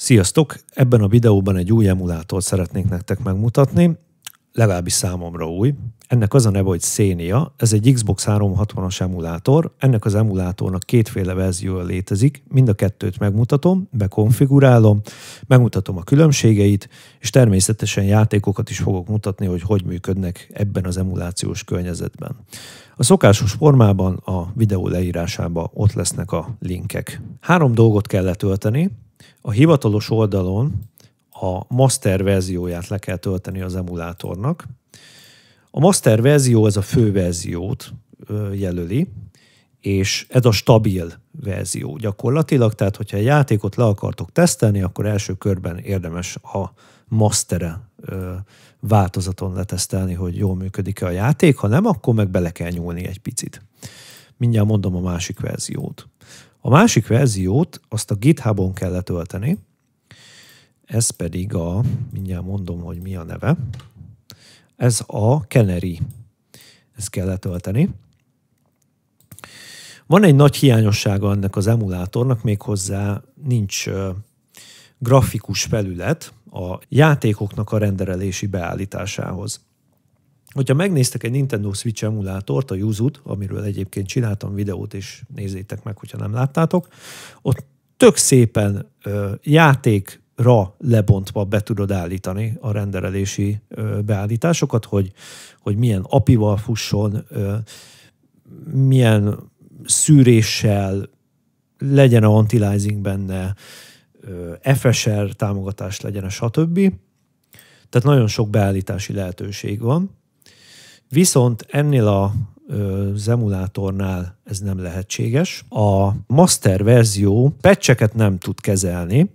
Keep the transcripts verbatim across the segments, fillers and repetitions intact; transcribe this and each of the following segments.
Sziasztok! Ebben a videóban egy új emulátort szeretnék nektek megmutatni, legalábbis számomra új. Ennek az a neve, hogy Xenia, ez egy Xbox háromszázhatvanas emulátor, ennek az emulátornak kétféle verziója létezik, mind a kettőt megmutatom, bekonfigurálom, megmutatom a különbségeit, és természetesen játékokat is fogok mutatni, hogy hogy működnek ebben az emulációs környezetben. A szokásos formában a videó leírásában ott lesznek a linkek. Három dolgot kell letölteni. A hivatalos oldalon a master verzióját le kell tölteni az emulátornak. A master verzió ez a fő verziót jelöli, és ez a stabil verzió gyakorlatilag, tehát hogyha a játékot le akartok tesztelni, akkor első körben érdemes a master változaton letesztelni, hogy jól működik-e a játék, ha nem, akkor meg bele kell nyúlni egy picit. Mindjárt mondom a másik verziót. A másik verziót azt a GitHubon kell letölteni, ez pedig a, mindjárt mondom, hogy mi a neve, ez a Canary, ezt kell letölteni. Van egy nagy hiányossága ennek az emulátornak, méghozzá nincs uh, grafikus felület a játékoknak a renderelési beállításához. Hogyha megnéztek egy Nintendo Switch emulátort, a Yuzut, amiről egyébként csináltam videót, és nézzétek meg, hogyha nem láttátok, ott tök szépen ö, játékra lebontva be tudod állítani a renderelési ö, beállításokat, hogy, hogy milyen apival fusson, ö, milyen szűréssel, legyen a antilizing benne, ö, ef es er támogatás legyen, stb. Tehát nagyon sok beállítási lehetőség van. Viszont ennél a az emulátornál ez nem lehetséges. A master verzió patcheket nem tud kezelni.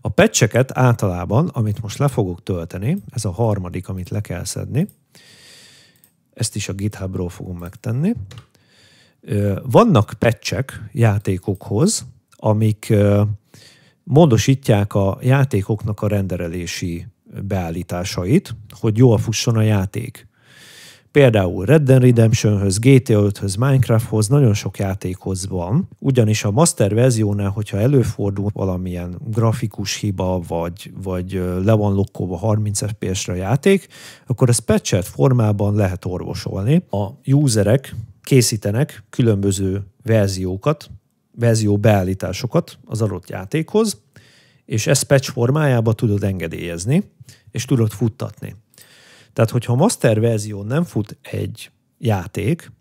A patcheket általában, amit most le fogok tölteni, ez a harmadik, amit le kell szedni, ezt is a GitHubról fogom megtenni. Vannak patchek játékokhoz, amik módosítják a játékoknak a renderelési beállításait, hogy jól fusson a játék. Például Red Dead Redemptionhöz, gé té á öthöz, Minecrafthoz, nagyon sok játékhoz van, ugyanis a master verziónál, hogyha előfordul valamilyen grafikus hiba, vagy, vagy le van lokkolva harminc ef pé es-re a játék, akkor ezt patchelt formában lehet orvosolni. A userek készítenek különböző verziókat, verzió beállításokat az adott játékhoz, és ezt patch formájába tudod engedélyezni, és tudod futtatni. Tehát, hogyha a master verzión nem fut egy játék,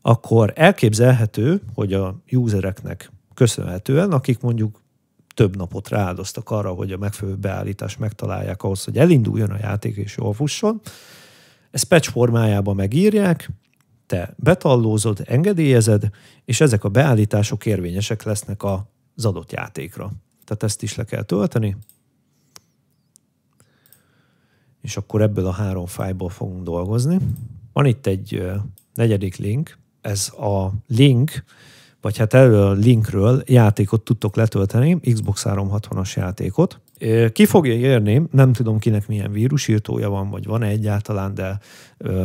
akkor elképzelhető, hogy a usereknek köszönhetően, akik mondjuk több napot rááldoztak arra, hogy a megfelelő beállítást megtalálják ahhoz, hogy elinduljon a játék és jól fusson, ezt patch formájában megírják, te betallózod, engedélyezed, és ezek a beállítások érvényesek lesznek az adott játékra. Tehát ezt is le kell tölteni. És akkor ebből a három fájlból fogunk dolgozni. Van itt egy negyedik link, ez a link, vagy hát erről a linkről játékot tudtok letölteni, Xbox háromszázhatvanas játékot. Ki fogja érni, nem tudom kinek milyen vírusírtója van, vagy van-e egyáltalán, de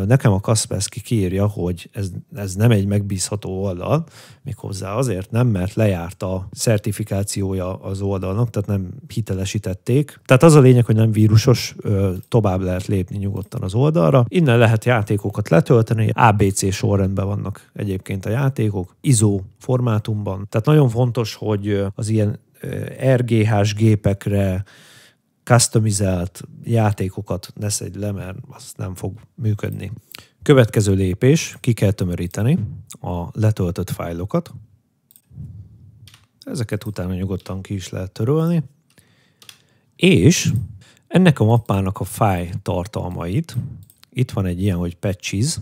nekem a Kaspersky kiírja, hogy ez, ez nem egy megbízható oldal, méghozzá azért nem, mert lejárt a szertifikációja az oldalnak, tehát nem hitelesítették. Tehát az a lényeg, hogy nem vírusos, tovább lehet lépni nyugodtan az oldalra. Innen lehet játékokat letölteni, á bé cé sorrendben vannak egyébként a játékok, i es o formátumban. Tehát nagyon fontos, hogy az ilyen er gé hás gépekre customizált játékokat ne szedj le, mert az nem fog működni. Következő lépés, ki kell tömöríteni a letöltött fájlokat. Ezeket utána nyugodtan ki is lehet törölni. És ennek a mappának a fájl tartalmait, itt van egy ilyen, hogy patches,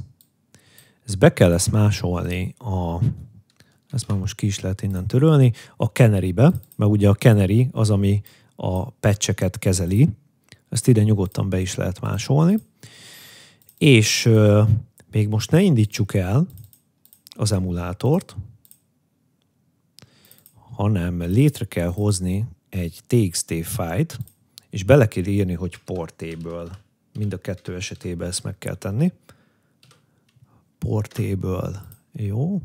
ezt be kell ezt másolni a ezt már most ki is lehet innen törölni, a Canarybe, mert ugye a Canary az, ami a patcheket kezeli, ezt ide nyugodtan be is lehet másolni, és euh, még most ne indítsuk el az emulátort, hanem létre kell hozni egy té iksz té fájlt, és bele kell írni, hogy portéből. Mind a kettő esetében ezt meg kell tenni. Portéből. Jó.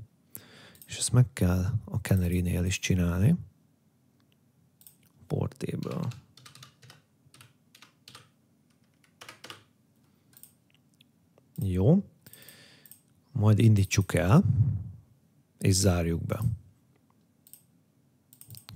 És ezt meg kell a Canarynél is csinálni. Portable. Jó. Majd indítsuk el, és zárjuk be.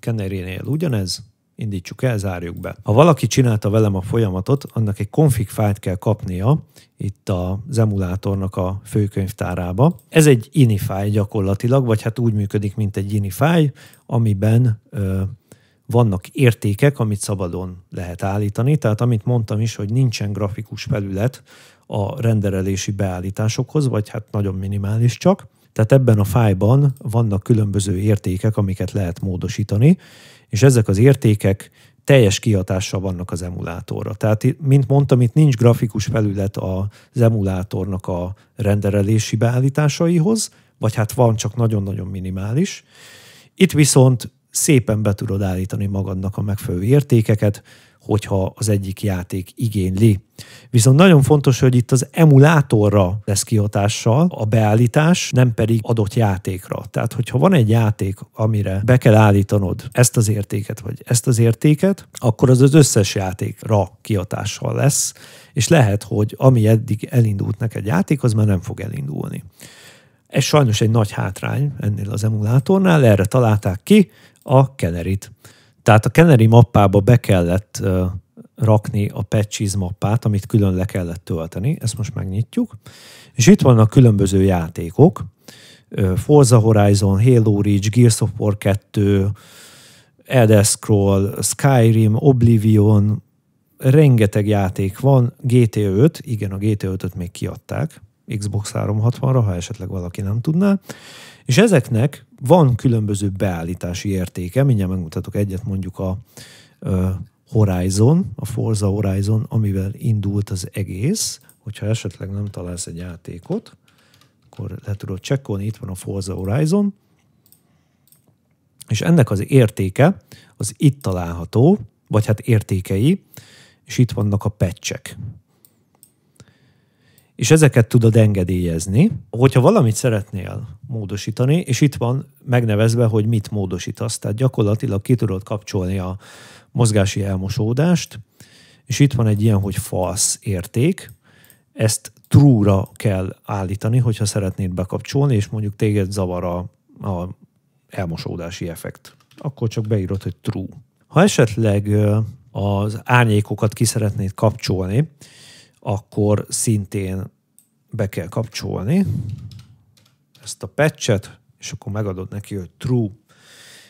Canarynél ugyanez. Indítsuk el, zárjuk be. Ha valaki csinálta velem a folyamatot, annak egy config fájlt kell kapnia itt az emulátornak a főkönyvtárába. Ez egy ini fájl gyakorlatilag, vagy hát úgy működik, mint egy ini fájl, amiben ö, vannak értékek, amit szabadon lehet állítani. Tehát amit mondtam is, hogy nincsen grafikus felület a renderelési beállításokhoz, vagy hát nagyon minimális csak. Tehát ebben a fájlban vannak különböző értékek, amiket lehet módosítani, és ezek az értékek teljes kihatással vannak az emulátorra. Tehát, mint mondtam, itt nincs grafikus felület az emulátornak a renderelési beállításaihoz, vagy hát van, csak nagyon-nagyon minimális. Itt viszont szépen be tudod állítani magadnak a megfelelő értékeket, hogyha az egyik játék igényli. Viszont nagyon fontos, hogy itt az emulátorra lesz kihatással a beállítás, nem pedig adott játékra. Tehát, hogyha van egy játék, amire be kell állítanod ezt az értéket, vagy ezt az értéket, akkor az az összes játékra kihatással lesz, és lehet, hogy ami eddig elindult neked játék, az már nem fog elindulni. Ez sajnos egy nagy hátrány ennél az emulátornál, erre találták ki a Canaryt. Tehát a Canary mappába be kellett uh, rakni a patches mappát, amit külön le kellett tölteni. Ezt most megnyitjuk. És itt vannak különböző játékok. Uh, Forza Horizon, Halo Reach, Gears of War kettő, Elder Scrolls, Skyrim, Oblivion. Rengeteg játék van. G T A öt, igen, a G T A ötöt még kiadták. Xbox háromszázhatvanra, ha esetleg valaki nem tudná. És ezeknek van különböző beállítási értéke, mindjárt megmutatok egyet, mondjuk a Horizon, a Forza Horizon, amivel indult az egész. Hogyha esetleg nem találsz egy játékot, akkor le tudod csekkolni, itt van a Forza Horizon. És ennek az értéke az itt található, vagy hát értékei, és itt vannak a patchek. És ezeket tudod engedélyezni. Hogyha valamit szeretnél módosítani, és itt van megnevezve, hogy mit módosítasz, tehát gyakorlatilag ki tudod kapcsolni a mozgási elmosódást, és itt van egy ilyen, hogy false érték, ezt true-ra kell állítani, hogyha szeretnéd bekapcsolni, és mondjuk téged zavar a, a elmosódási effekt. Akkor csak beírod, hogy true. Ha esetleg az árnyékokat ki szeretnéd kapcsolni, akkor szintén be kell kapcsolni ezt a patchet, és akkor megadod neki, hogy true.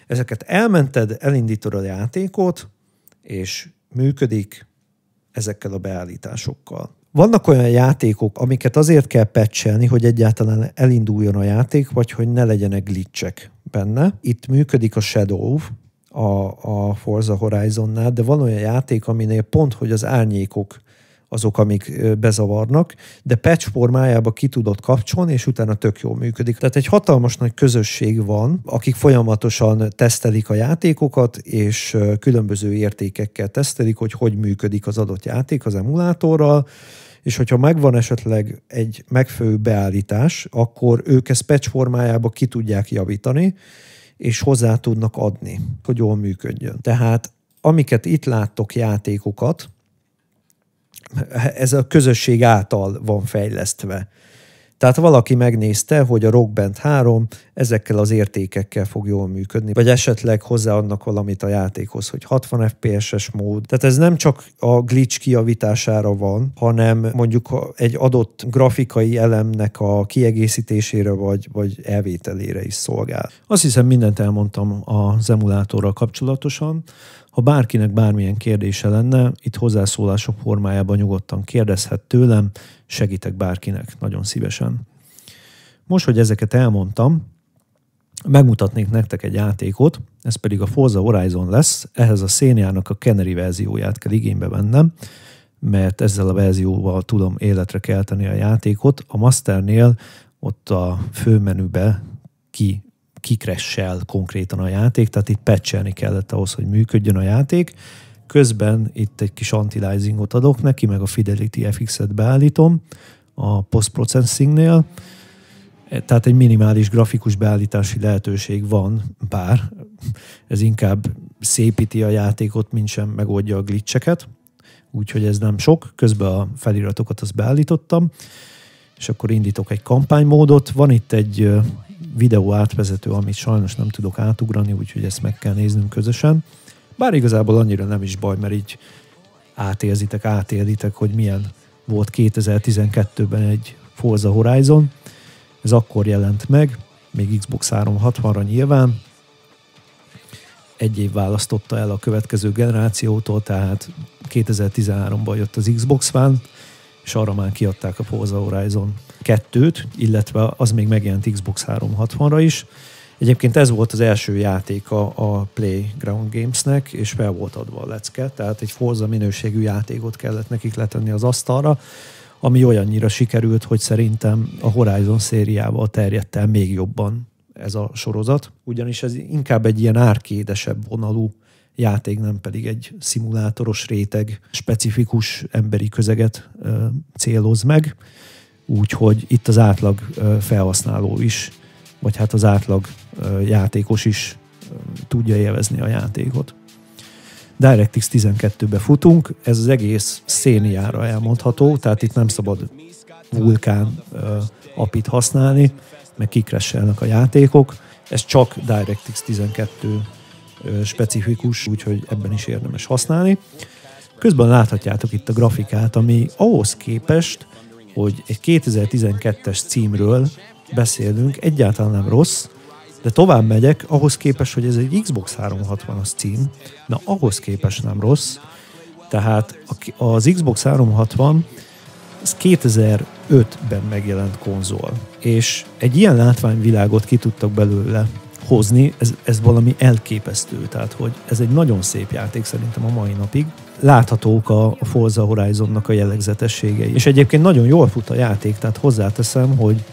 Ezeket elmented, elindítod a játékot, és működik ezekkel a beállításokkal. Vannak olyan játékok, amiket azért kell patchelni, hogy egyáltalán elinduljon a játék, vagy hogy ne legyenek glitchek benne. Itt működik a Shadow a, a Forza Horizonnál, de van olyan játék, aminél pont, hogy az árnyékok azok, amik bezavarnak, de patch formájába ki tudod kapcsolni, és utána tök jól működik. Tehát egy hatalmas nagy közösség van, akik folyamatosan tesztelik a játékokat, és különböző értékekkel tesztelik, hogy hogy működik az adott játék az emulátorral, és hogyha megvan esetleg egy megfelelő beállítás, akkor ők ezt patch formájába ki tudják javítani, és hozzá tudnak adni, hogy jól működjön. Tehát amiket itt láttok játékokat, ez a közösség által van fejlesztve. Tehát valaki megnézte, hogy a Rock Band három ezekkel az értékekkel fog jól működni, vagy esetleg hozzáadnak valamit a játékhoz, hogy hatvan F P S-es mód. Tehát ez nem csak a glitch kijavítására van, hanem mondjuk egy adott grafikai elemnek a kiegészítésére, vagy, vagy elvételére is szolgál. Azt hiszem, mindent elmondtam az emulátorral kapcsolatosan. Ha bárkinek bármilyen kérdése lenne, itt hozzászólások formájában nyugodtan kérdezhet tőlem, segítek bárkinek nagyon szívesen. Most, hogy ezeket elmondtam, megmutatnék nektek egy játékot, ez pedig a Forza Horizon lesz, ehhez a Xeniának a Canary verzióját kell igénybe vennem, mert ezzel a verzióval tudom életre kelteni a játékot. A Masternél ott a főmenübe ki kikressel konkrétan a játék, tehát itt patchelni kellett ahhoz, hogy működjön a játék. Közben itt egy kis anti-aliasingot adok neki, meg a FidelityFX-et beállítom a post-processingnél. Tehát egy minimális grafikus beállítási lehetőség van, bár ez inkább szépíti a játékot, mint sem megoldja a glitcheket. Úgyhogy ez nem sok. Közben a feliratokat azt beállítottam. És akkor indítok egy kampánymódot. Van itt egy videó átvezető, amit sajnos nem tudok átugrani, úgyhogy ezt meg kell néznünk közösen. Bár igazából annyira nem is baj, mert így átérzitek, átérzitek, hogy milyen volt kétezer-tizenkettőben egy Forza Horizon. Ez akkor jelent meg, még Xbox háromszázhatvanra nyilván. Egy év választotta el a következő generációtól, tehát kétezer-tizenháromban jött az Xbox One, és arra már kiadták a Forza Horizon kettőt, illetve az még megjelent Xbox háromszázhatvanra is. Egyébként ez volt az első játéka a Playground Gamesnek, és fel volt adva a lecke, tehát egy Forza minőségű játékot kellett nekik letenni az asztalra, ami olyannyira sikerült, hogy szerintem a Horizon szériával terjedt el még jobban ez a sorozat, ugyanis ez inkább egy ilyen árkédesebb vonalú játék, nem pedig egy szimulátoros réteg, specifikus emberi közeget ö, céloz meg, úgyhogy itt az átlag ö, felhasználó is, vagy hát az átlag ö, játékos is ö, tudja élvezni a játékot. DirectX tizenkettőbe futunk, ez az egész széniára elmondható, tehát itt nem szabad vulkán ö, apit használni, meg kikresselnek a játékok, ez csak DirectX tizenkettő specifikus, úgyhogy ebben is érdemes használni. Közben láthatjátok itt a grafikát, ami ahhoz képest, hogy egy kétezer-tizenkettes címről beszélünk, egyáltalán nem rossz, de tovább megyek, ahhoz képest, hogy ez egy Xbox háromszázhatvanas cím, na ahhoz képest nem rossz, tehát az Xbox háromszázhatvan az kétezer-ötben megjelent konzol, és egy ilyen látványvilágot ki tudtak belőle hozni, ez, ez valami elképesztő, tehát hogy ez egy nagyon szép játék szerintem a mai napig. Láthatók a, a Forza Horizonnak a jellegzetességei, és egyébként nagyon jól fut a játék, tehát hozzáteszem, hogy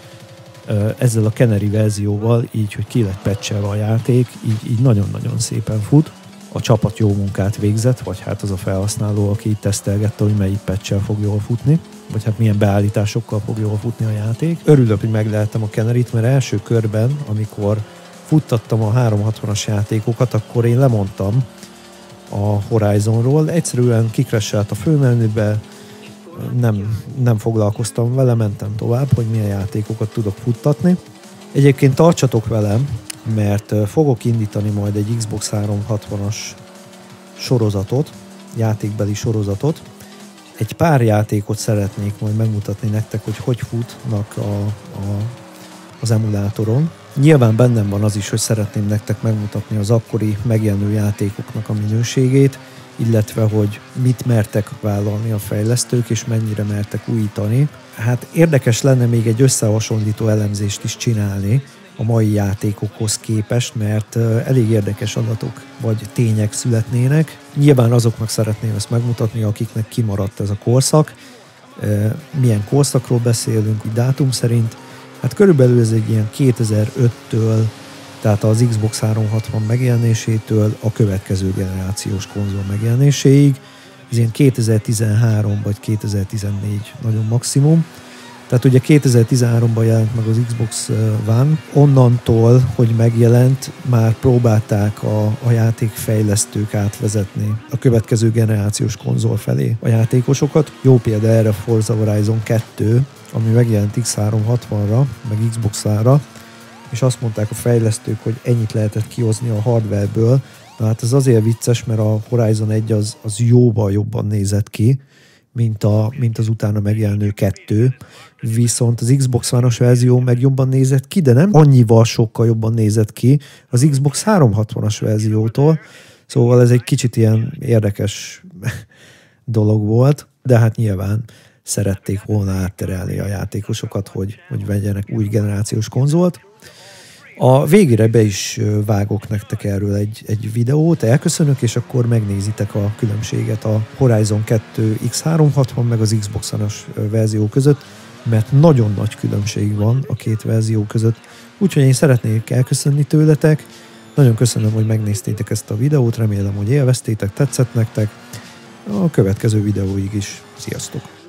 ezzel a Canary verzióval, így, hogy ki lett patchelve a játék, így, így nagyon-nagyon szépen fut. A csapat jó munkát végzett, vagy hát az a felhasználó, aki így tesztelgette, hogy melyik patch-el fog jól futni, vagy hát milyen beállításokkal fog jól futni a játék. Örülök, hogy meglehettem a Canaryt, mert első körben, amikor futtattam a háromszázhatvanas játékokat, akkor én lemondtam a Horizonról. Egyszerűen kikresselt a főmenübe, nem, nem foglalkoztam vele, mentem tovább, hogy milyen játékokat tudok futtatni. Egyébként tartsatok velem, mert fogok indítani majd egy Xbox háromszázhatvanas sorozatot, játékbeli sorozatot. Egy pár játékot szeretnék majd megmutatni nektek, hogy hogy futnak a, a, az emulátoron. Nyilván bennem van az is, hogy szeretném nektek megmutatni az akkori megjelenő játékoknak a minőségét, illetve hogy mit mertek vállalni a fejlesztők, és mennyire mertek újítani. Hát érdekes lenne még egy összehasonlító elemzést is csinálni a mai játékokhoz képest, mert elég érdekes adatok vagy tények születnének. Nyilván azoknak szeretném ezt megmutatni, akiknek kimaradt ez a korszak. Milyen korszakról beszélünk, így dátum szerint. Hát körülbelül ez egy ilyen kétezer-öttől, tehát az Xbox háromszázhatvan megjelenésétől a következő generációs konzol megjelenéséig. Ez ilyen kétezer-tizenhárom vagy kétezer-tizennégy nagyon maximum. Tehát ugye kétezer-tizenháromban jelent meg az Xbox One. Onnantól, hogy megjelent, már próbálták a, a játékfejlesztők átvezetni a következő generációs konzol felé a játékosokat. Jó példa erre a Forza Horizon kettő, ami megjelent X háromszázhatvanra, meg Xbox One-ra, és azt mondták a fejlesztők, hogy ennyit lehetett kihozni a hardwareből. Na hát ez azért vicces, mert a Horizon egy az, az jóval jobban nézett ki, mint, a, mint az utána megjelenő kettő, viszont az Xbox One-os verzió meg jobban nézett ki, de nem annyival sokkal jobban nézett ki az Xbox háromszázhatvanas verziótól, szóval ez egy kicsit ilyen érdekes dolog volt, de hát nyilván szerették volna átterelni a játékosokat, hogy, hogy vegyenek új generációs konzolt. A végére be is vágok nektek erről egy, egy videót, elköszönök, és akkor megnézitek a különbséget a Horizon kettő X háromszázhatvan meg az Xbox One-os verzió között, mert nagyon nagy különbség van a két verzió között. Úgyhogy én szeretnék elköszönni tőletek. Nagyon köszönöm, hogy megnéztétek ezt a videót, remélem, hogy élveztétek, tetszett nektek. A következő videóig is. Sziasztok!